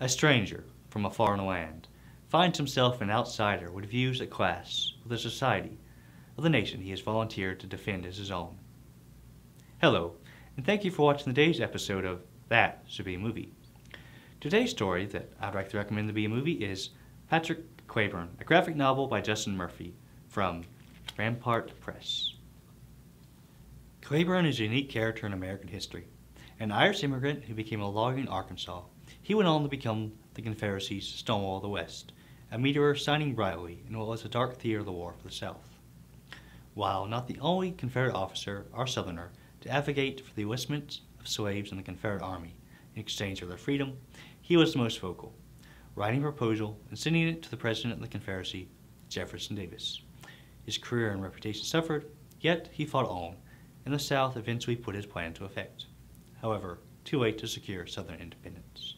A stranger from a foreign land finds himself an outsider with views at class, with the society, of the nation he has volunteered to defend as his own. Hello, and thank you for watching today's episode of That Should Be a Movie. Today's story that I'd like to recommend to be a movie is Patrick Cleburne, a graphic novel by Justin Murphy from Rampart Press. Cleburne is a unique character in American history, an Irish immigrant who became a lawyer in Arkansas. He went on to become the Confederacy's Stonewall of the West, a meteor-signing rivalry in what was a dark theater of the war for the South. While not the only Confederate officer or Southerner to advocate for the enlistment of slaves in the Confederate Army in exchange for their freedom, he was the most vocal, writing a proposal and sending it to the President of the Confederacy, Jefferson Davis. His career and reputation suffered, yet he fought on, and the South eventually put his plan to effect. However, too late to secure Southern independence.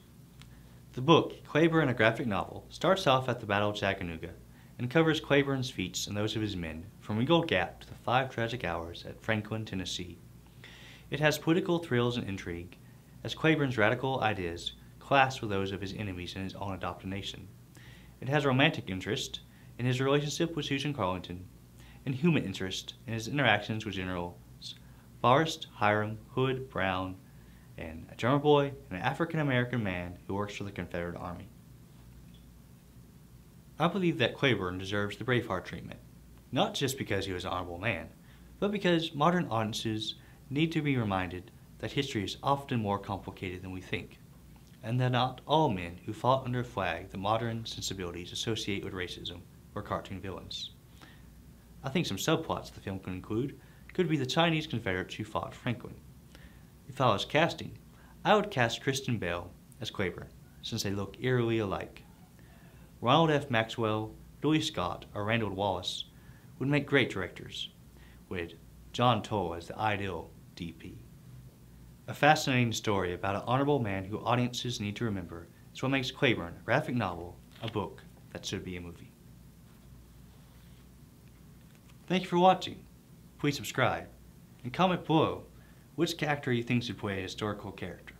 The book, Cleburne, a graphic novel, starts off at the Battle of Chattanooga and covers Cleburne's feats and those of his men from Eagle Gap to the 5 tragic hours at Franklin, Tennessee. It has political thrills and intrigue, as Cleburne's radical ideas clash with those of his enemies in his own adopted nation. It has romantic interest in his relationship with Susan Carlington, and human interest in his interactions with generals Forrest, Hiram, Hood, Brown, and a drummer boy, and an African-American man who works for the Confederate Army. I believe that Cleburne deserves the Braveheart treatment, not just because he was an honorable man, but because modern audiences need to be reminded that history is often more complicated than we think, and that not all men who fought under a flag that modern sensibilities associate with racism were cartoon villains. I think some subplots the film could include could be the Chinese Confederates who fought Franklin. If I was casting, I would cast Kristen Bale as Cleburne, since they look eerily alike. Ronald F. Maxwell, Louis Scott, or Randall Wallace would make great directors, with John Toll as the ideal DP. A fascinating story about an honorable man who audiences need to remember is what makes Cleburne, a graphic novel, a book that should be a movie. Thank you for watching. Please subscribe and comment below which actor you think should play a historical character.